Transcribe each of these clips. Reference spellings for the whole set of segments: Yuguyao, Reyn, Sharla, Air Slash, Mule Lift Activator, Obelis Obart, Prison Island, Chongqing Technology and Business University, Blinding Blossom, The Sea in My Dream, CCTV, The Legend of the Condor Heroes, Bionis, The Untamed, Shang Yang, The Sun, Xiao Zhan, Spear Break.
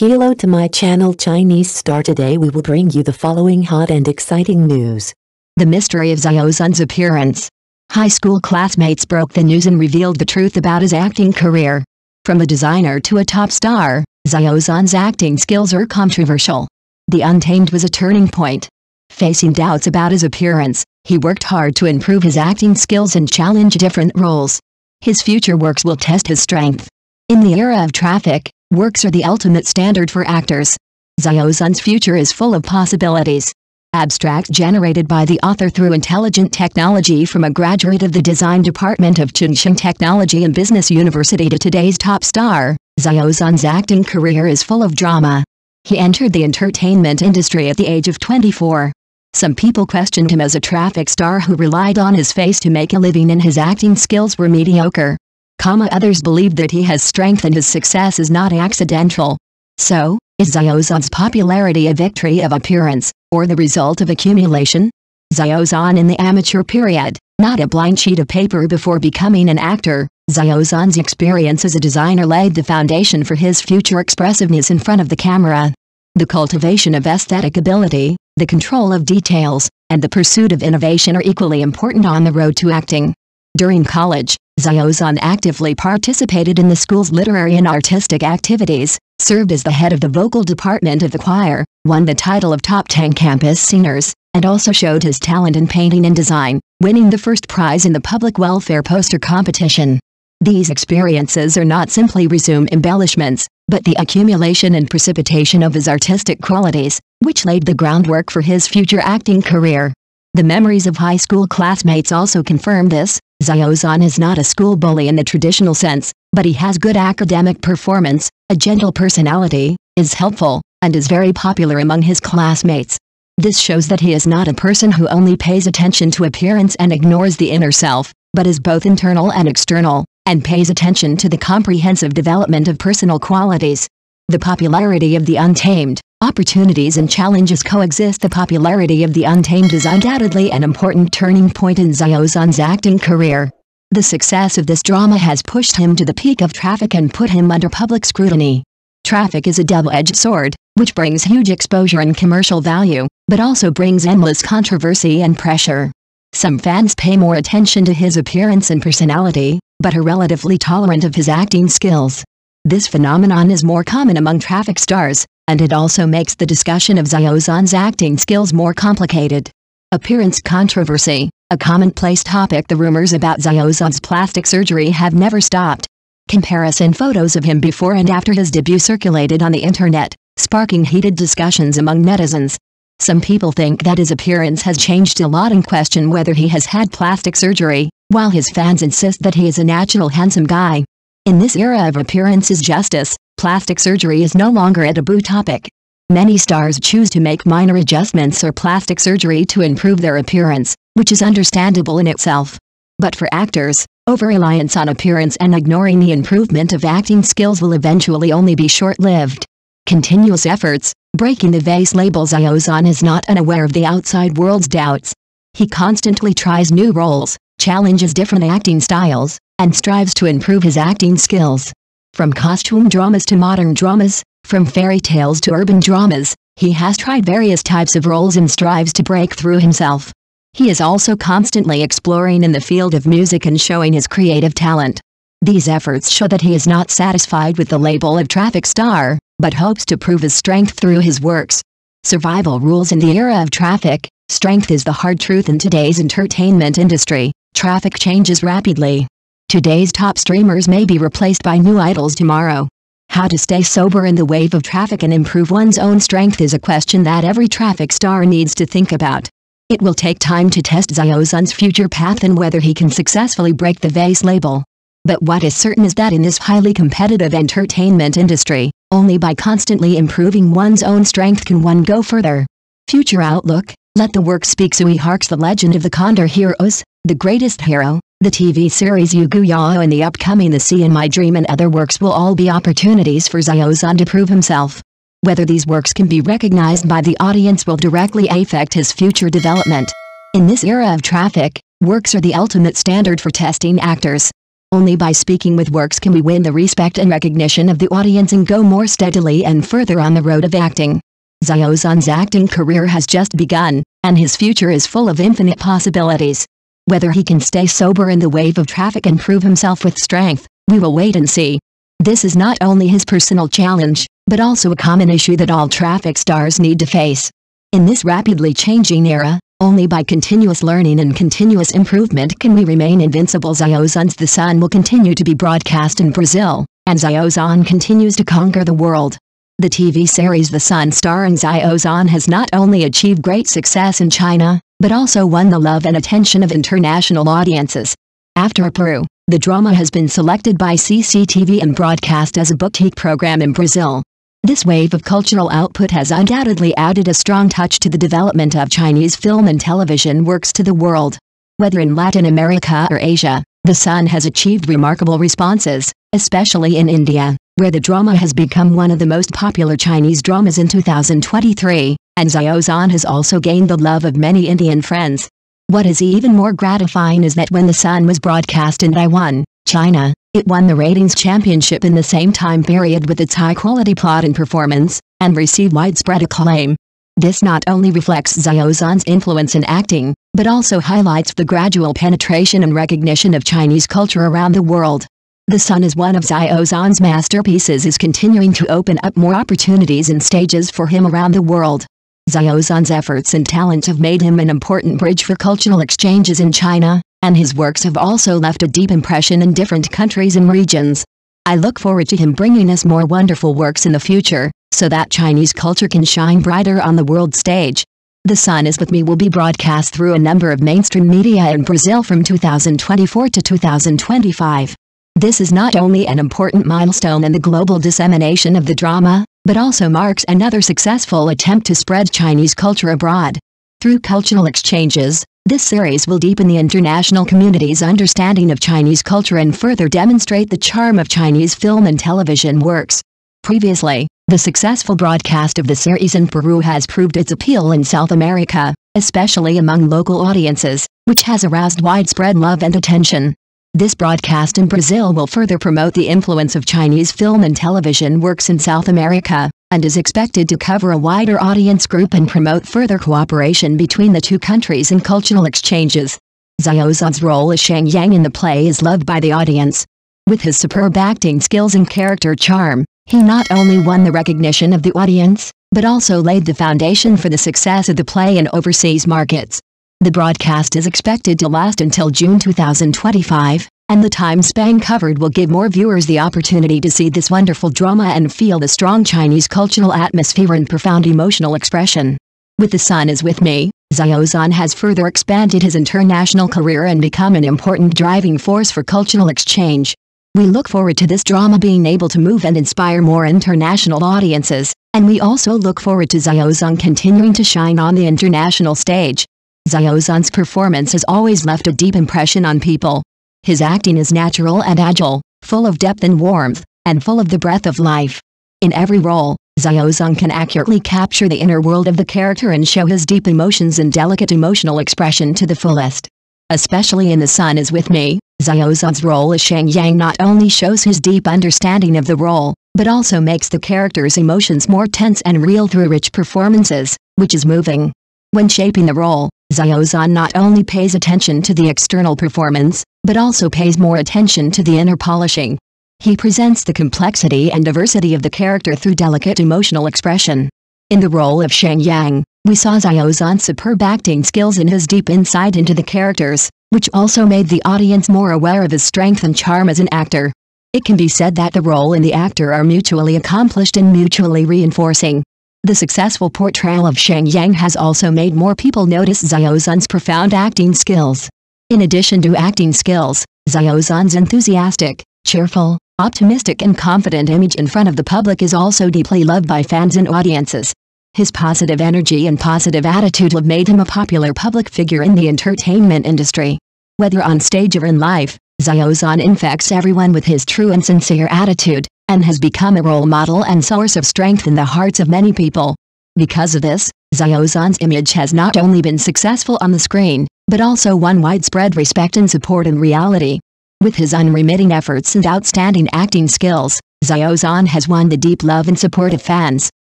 Hello to my channel Chinese Star. Today we will bring you the following hot and exciting news. The mystery of Xiao Zhan's appearance. High school classmates broke the news and revealed the truth about his acting career. From a designer to a top star, Xiao Zhan's acting skills are controversial. The Untamed was a turning point. Facing doubts about his appearance, he worked hard to improve his acting skills and challenge different roles. His future works will test his strength. In the era of traffic, works are the ultimate standard for actors. Xiao Zhan's future is full of possibilities. Abstract generated by the author through intelligent technology. From a graduate of the design department of Chongqing Technology and Business University to today's top star, Xiao Zhan's acting career is full of drama. He entered the entertainment industry at the age of 24. Some people questioned him as a traffic star who relied on his face to make a living, and his acting skills were mediocre. Others believe that he has strength and his success is not accidental. So, is Xiao Zhan's popularity a victory of appearance, or the result of accumulation? Xiao Zhan in the amateur period, not a blank sheet of paper before becoming an actor, Xiao Zhan's experience as a designer laid the foundation for his future expressiveness in front of the camera. The cultivation of aesthetic ability, the control of details, and the pursuit of innovation are equally important on the road to acting. During college, Xiao Zhan actively participated in the school's literary and artistic activities, served as the head of the vocal department of the choir, won the title of Top 10 Campus Singers, and also showed his talent in painting and design, winning the first prize in the public welfare poster competition. These experiences are not simply resume embellishments, but the accumulation and precipitation of his artistic qualities, which laid the groundwork for his future acting career. The memories of high school classmates also confirm this. Xiao Zhan is not a school bully in the traditional sense, but he has good academic performance, a gentle personality, is helpful, and is very popular among his classmates. This shows that he is not a person who only pays attention to appearance and ignores the inner self, but is both internal and external, and pays attention to the comprehensive development of personal qualities. The popularity of the Untamed. Opportunities and challenges coexist. The popularity of the Untamed is undoubtedly an important turning point in Xiao Zhan's acting career. The success of this drama has pushed him to the peak of traffic and put him under public scrutiny. Traffic is a double-edged sword, which brings huge exposure and commercial value, but also brings endless controversy and pressure. Some fans pay more attention to his appearance and personality, but are relatively tolerant of his acting skills. This phenomenon is more common among traffic stars, and it also makes the discussion of Xiao Zhan's acting skills more complicated. Appearance controversy, a commonplace topic. The rumors about Xiao Zhan's plastic surgery have never stopped. Comparison photos of him before and after his debut circulated on the internet, sparking heated discussions among netizens. Some people think that his appearance has changed a lot and question whether he has had plastic surgery, while his fans insist that he is a natural handsome guy. In this era of appearances justice, plastic surgery is no longer a taboo topic. Many stars choose to make minor adjustments or plastic surgery to improve their appearance, which is understandable in itself. But for actors, over-reliance on appearance and ignoring the improvement of acting skills will eventually only be short-lived. Continuous efforts, breaking the vase label. Xiao Zhan is not unaware of the outside world's doubts. He constantly tries new roles, challenges different acting styles, and strives to improve his acting skills. From costume dramas to modern dramas, from fairy tales to urban dramas, he has tried various types of roles and strives to break through himself. He is also constantly exploring in the field of music and showing his creative talent. These efforts show that he is not satisfied with the label of traffic star, but hopes to prove his strength through his works. Survival rules in the era of traffic. Strength is the hard truth in today's entertainment industry. Traffic changes rapidly. Today's top streamers may be replaced by new idols tomorrow. How to stay sober in the wave of traffic and improve one's own strength is a question that every traffic star needs to think about. It will take time to test Xiao Zhan's future path and whether he can successfully break the vase label. But what is certain is that in this highly competitive entertainment industry, only by constantly improving one's own strength can one go further. Future outlook. Let the work speak. The Legend of the Condor Heroes, The Greatest Hero, the TV series Yuguyao, and the upcoming The Sea in My Dream and other works will all be opportunities for Xiao Zhan to prove himself. Whether these works can be recognized by the audience will directly affect his future development. In this era of traffic, works are the ultimate standard for testing actors. Only by speaking with works can we win the respect and recognition of the audience and go more steadily and further on the road of acting. Xiao Zhan's acting career has just begun, and his future is full of infinite possibilities. Whether he can stay sober in the wave of traffic and prove himself with strength, we will wait and see. This is not only his personal challenge, but also a common issue that all traffic stars need to face. In this rapidly changing era, only by continuous learning and continuous improvement can we remain invincible. Xiao Zhan's The Sun will continue to be broadcast in Brazil, and Xiao Zhan continues to conquer the world. The TV series The Sun starring Xiao Zhan has not only achieved great success in China, but also won the love and attention of international audiences. After Peru, the drama has been selected by CCTV and broadcast as a boutique program in Brazil. This wave of cultural output has undoubtedly added a strong touch to the development of Chinese film and television works to the world. Whether in Latin America or Asia, The Sun has achieved remarkable responses, especially in India, where the drama has become one of the most popular Chinese dramas in 2023, and Xiao Zhan has also gained the love of many Indian friends. What is even more gratifying is that when The Sun was broadcast in Taiwan, China, it won the ratings championship in the same time period with its high-quality plot and performance, and received widespread acclaim. This not only reflects Xiao Zhan's influence in acting, but also highlights the gradual penetration and recognition of Chinese culture around the world. The Sun is one of Xiao Zhan's masterpieces is continuing to open up more opportunities and stages for him around the world. Xiao Zhan's efforts and talent have made him an important bridge for cultural exchanges in China, and his works have also left a deep impression in different countries and regions. I look forward to him bringing us more wonderful works in the future, so that Chinese culture can shine brighter on the world stage. The Sun Is With Me will be broadcast through a number of mainstream media in Brazil from 2024 to 2025. This is not only an important milestone in the global dissemination of the drama, but also marks another successful attempt to spread Chinese culture abroad. Through cultural exchanges, this series will deepen the international community's understanding of Chinese culture and further demonstrate the charm of Chinese film and television works. Previously, the successful broadcast of the series in Peru has proved its appeal in South America, especially among local audiences, which has aroused widespread love and attention. This broadcast in Brazil will further promote the influence of Chinese film and television works in South America, and is expected to cover a wider audience group and promote further cooperation between the two countries in cultural exchanges. Xiao Zhan's role as Shang Yang in the play is loved by the audience. With his superb acting skills and character charm, he not only won the recognition of the audience, but also laid the foundation for the success of the play in overseas markets. The broadcast is expected to last until June 2025, and the time span covered will give more viewers the opportunity to see this wonderful drama and feel the strong Chinese cultural atmosphere and profound emotional expression. With The Sun Is With Me, Xiao Zhan has further expanded his international career and become an important driving force for cultural exchange. We look forward to this drama being able to move and inspire more international audiences, and we also look forward to Xiao Zhan continuing to shine on the international stage. Xiao Zhan's performance has always left a deep impression on people. His acting is natural and agile, full of depth and warmth, and full of the breath of life. In every role, Xiao Zhan can accurately capture the inner world of the character and show his deep emotions and delicate emotional expression to the fullest. Especially in The Sun Is With Me, Xiao Zhan's role as Shang Yang not only shows his deep understanding of the role, but also makes the character's emotions more tense and real through rich performances, which is moving. When shaping the role, Xiao Zhan not only pays attention to the external performance, but also pays more attention to the inner polishing. He presents the complexity and diversity of the character through delicate emotional expression. In the role of Shang Yang, we saw Xiao Zhan's superb acting skills and his deep insight into the characters, which also made the audience more aware of his strength and charm as an actor. It can be said that the role and the actor are mutually accomplished and mutually reinforcing. The successful portrayal of Shang Yang has also made more people notice Xiao Zhan's profound acting skills. In addition to acting skills, Xiao Zhan's enthusiastic, cheerful, optimistic and confident image in front of the public is also deeply loved by fans and audiences. His positive energy and positive attitude have made him a popular public figure in the entertainment industry. Whether on stage or in life, Xiao Zhan infects everyone with his true and sincere attitude, and has become a role model and source of strength in the hearts of many people. Because of this, Xiao Zhan's image has not only been successful on the screen, but also won widespread respect and support in reality. With his unremitting efforts and outstanding acting skills, Xiao Zhan has won the deep love and support of fans.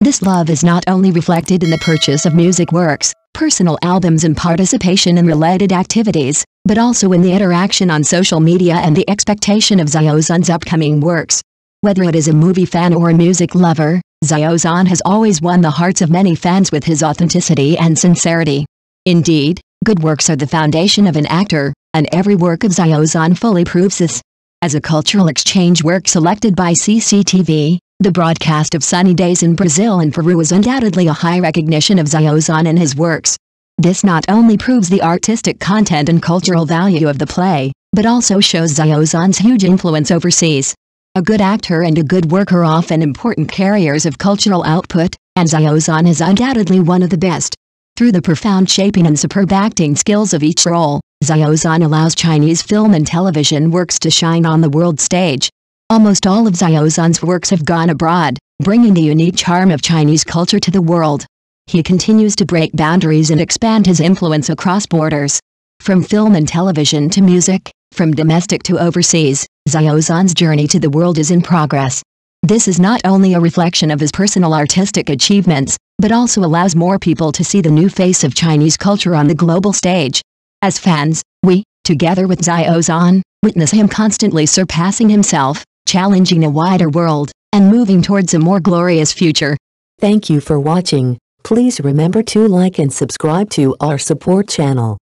This love is not only reflected in the purchase of music works, personal albums and participation in related activities, but also in the interaction on social media and the expectation of Xiao Zhan's upcoming works. Whether it is a movie fan or a music lover, Xiao Zhan has always won the hearts of many fans with his authenticity and sincerity. Indeed, good works are the foundation of an actor, and every work of Xiao Zhan fully proves this. As a cultural exchange work selected by CCTV, the broadcast of Sunny Days in Brazil and Peru is undoubtedly a high recognition of Xiao Zhan and his works. This not only proves the artistic content and cultural value of the play, but also shows Xiao Zhan's huge influence overseas. A good actor and a good worker are often important carriers of cultural output, and Xiao Zhan is undoubtedly one of the best. Through the profound shaping and superb acting skills of each role, Xiao Zhan allows Chinese film and television works to shine on the world stage. Almost all of Xiao Zhan's works have gone abroad, bringing the unique charm of Chinese culture to the world. He continues to break boundaries and expand his influence across borders. From film and television to music, from domestic to overseas, Xiao Zhan's journey to the world is in progress. This is not only a reflection of his personal artistic achievements, but also allows more people to see the new face of Chinese culture on the global stage. As fans, we, together with Xiao Zhan, witness him constantly surpassing himself, challenging a wider world, and moving towards a more glorious future. Thank you for watching. Please remember to like and subscribe to our support channel.